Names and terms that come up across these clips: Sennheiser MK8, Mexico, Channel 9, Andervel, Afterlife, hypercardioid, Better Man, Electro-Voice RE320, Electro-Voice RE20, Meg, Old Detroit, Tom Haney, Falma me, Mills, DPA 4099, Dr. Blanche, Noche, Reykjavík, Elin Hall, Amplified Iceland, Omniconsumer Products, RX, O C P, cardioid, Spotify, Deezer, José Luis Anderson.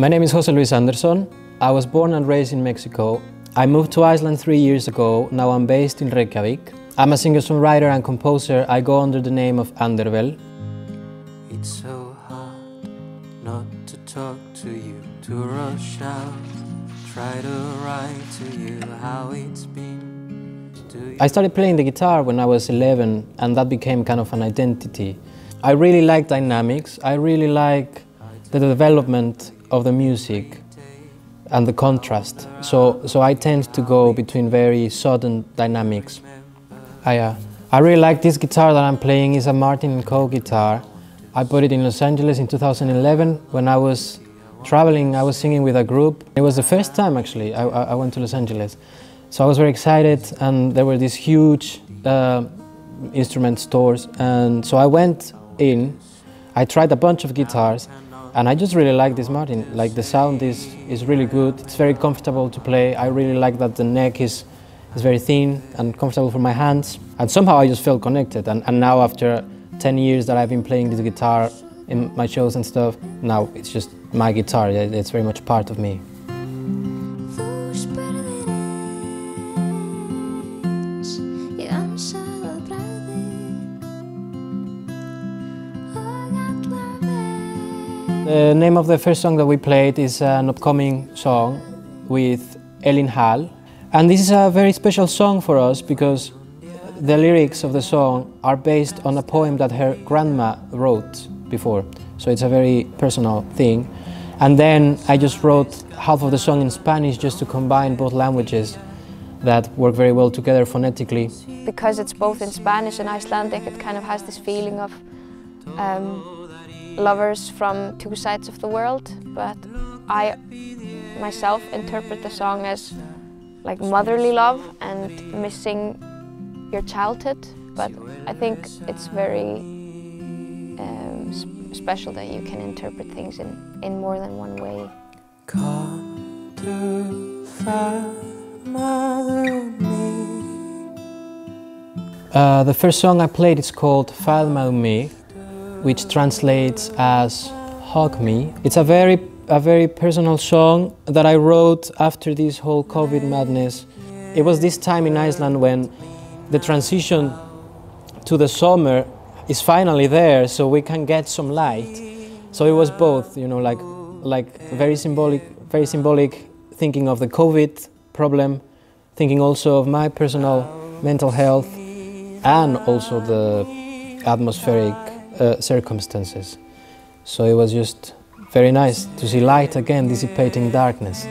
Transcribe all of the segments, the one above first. My name is José Luis Anderson. I was born and raised in Mexico. I moved to Iceland 3 years ago. Now I'm based in Reykjavík. I'm a singer-songwriter and composer. I go under the name of Andervel. It's so hard not to talk to you, to rush out, try to write to you how it's been. I started playing the guitar when I was 11, and that became kind of an identity. I really like dynamics. I really like the development of the music and the contrast. So I tend to go between very sudden dynamics. I really like this guitar that I'm playing. It's a Martin & Co guitar. I bought it in Los Angeles in 2011. When I was traveling, I was singing with a group. It was the first time, actually, I went to Los Angeles. So I was very excited, and there were these huge instrument stores. And so I went in, I tried a bunch of guitars, and I just really like this Martin. Like, the sound is really good. It's very comfortable to play. I really like that the neck is very thin and comfortable for my hands. And somehow I just felt connected. And now, after 10 years that I've been playing this guitar in my shows and stuff, now it's just my guitar. It's very much part of me. The name of the first song that we played is an upcoming song with Elin Hall. And this is a very special song for us because the lyrics of the song are based on a poem that her grandma wrote before. So it's a very personal thing. And then I just wrote half of the song in Spanish just to combine both languages that work very well together phonetically. Because it's both in Spanish and Icelandic, it kind of has this feeling of lovers from two sides of the world, but I myself interpret the song as like motherly love and missing your childhood, but I think it's very special that you can interpret things in more than one way. Come to Falma me. The first song I played is called Falma me, which translates as "hug me." It's a very personal song that I wrote after this whole COVID madness. It was this time in Iceland when the transition to the summer is finally there, so we can get some light. So it was both, you know, like very symbolic thinking of the COVID problem, thinking also of my personal mental health, and also the atmospheric circumstances. So it was just very nice to see light again dissipating darkness.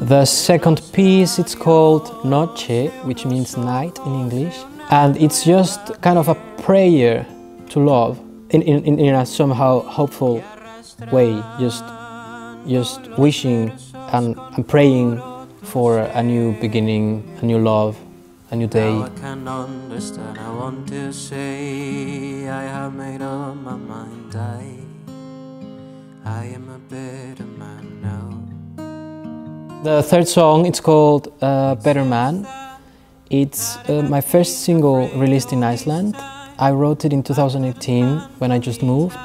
The second piece, it's called Noche, which means night in English, and it's just kind of a prayer to love in a somehow hopeful way, just wishing and praying for a new beginning, a new love, a new day. Now I can understand, I want to say I have made up my mind, I am a better man now. The third song, it's called Better Man. It's my first single released in Iceland. I wrote it in 2018 when I just moved.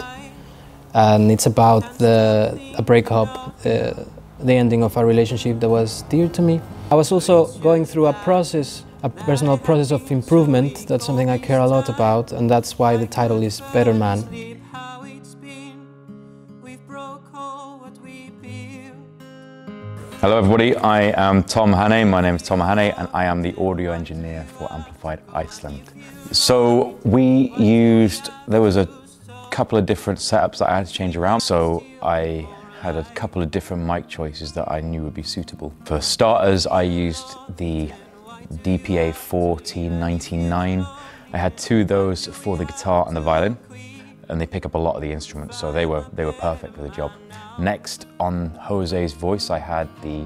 And it's about a breakup, the ending of a relationship that was dear to me. I was also going through a process, a personal process of improvement. That's something I care a lot about, and that's why the title is Better Man. Hello everybody, I am Tom Haney. My name is Tom Haney and I am the audio engineer for Amplified Iceland. So we used, there was a couple of different setups that I had to change around, so I had a couple of different mic choices that I knew would be suitable. For starters, I used the DPA 4099. I had two of those for the guitar and the violin, and they pick up a lot of the instruments, so they were perfect for the job. Next, on José's voice, I had the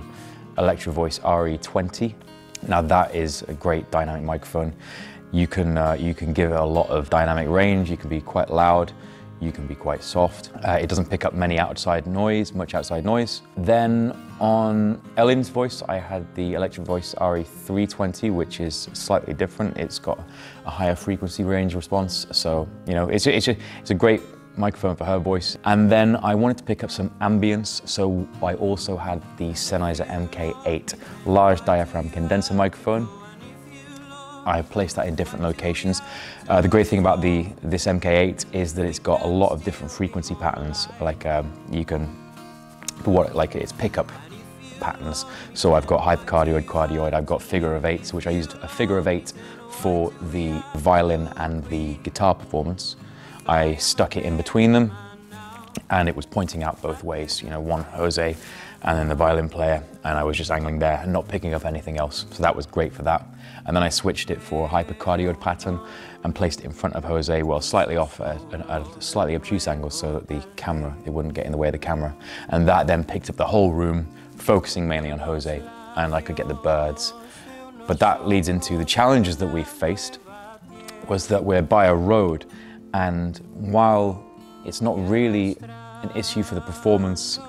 Electro-Voice RE20. Now that is a great dynamic microphone. You can give it a lot of dynamic range, you can be quite loud, you can be quite soft. It doesn't pick up much outside noise. Then on Elin's voice, I had the Electro-Voice RE320, which is slightly different. It's got a higher frequency range response. So, you know, it's a great microphone for her voice. And then I wanted to pick up some ambience, so I also had the Sennheiser MK8 large diaphragm condenser microphone. I placed that in different locations. The great thing about this MK8 is that it's got a lot of different frequency patterns. Like you can, like it's pickup patterns. So I've got hypercardioid, cardioid, I've got figure of eights, which I used a figure of eight for the violin and the guitar performance. I stuck it in between them, and it was pointing out both ways, you know, one Jose and then the violin player, and I was just angling there and not picking up anything else, so that was great for that. And then I switched it for a hypercardioid pattern and placed it in front of Jose, well, slightly off a slightly obtuse angle so that it wouldn't get in the way of the camera, and that then picked up the whole room, focusing mainly on Jose, and I could get the birds. But that leads into the challenges that we faced, was that we're by a road, and while it's not really an issue for the performance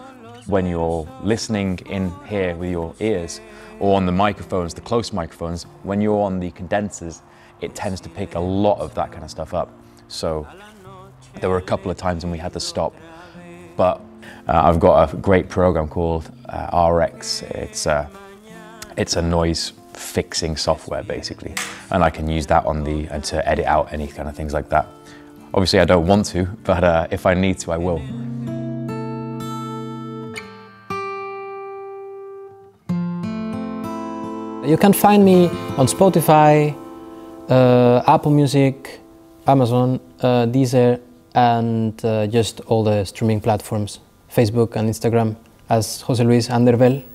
when you're listening in here with your ears or on the microphones, the close microphones, when you're on the condensers, it tends to pick a lot of that kind of stuff up. So there were a couple of times when we had to stop, but I've got a great program called RX. It's a noise fixing software basically, and I can use that on to edit out any kind of things like that. Obviously, I don't want to, but if I need to, I will. You can find me on Spotify, Apple Music, Amazon, Deezer, and just all the streaming platforms, Facebook and Instagram, as José Luis Andervel.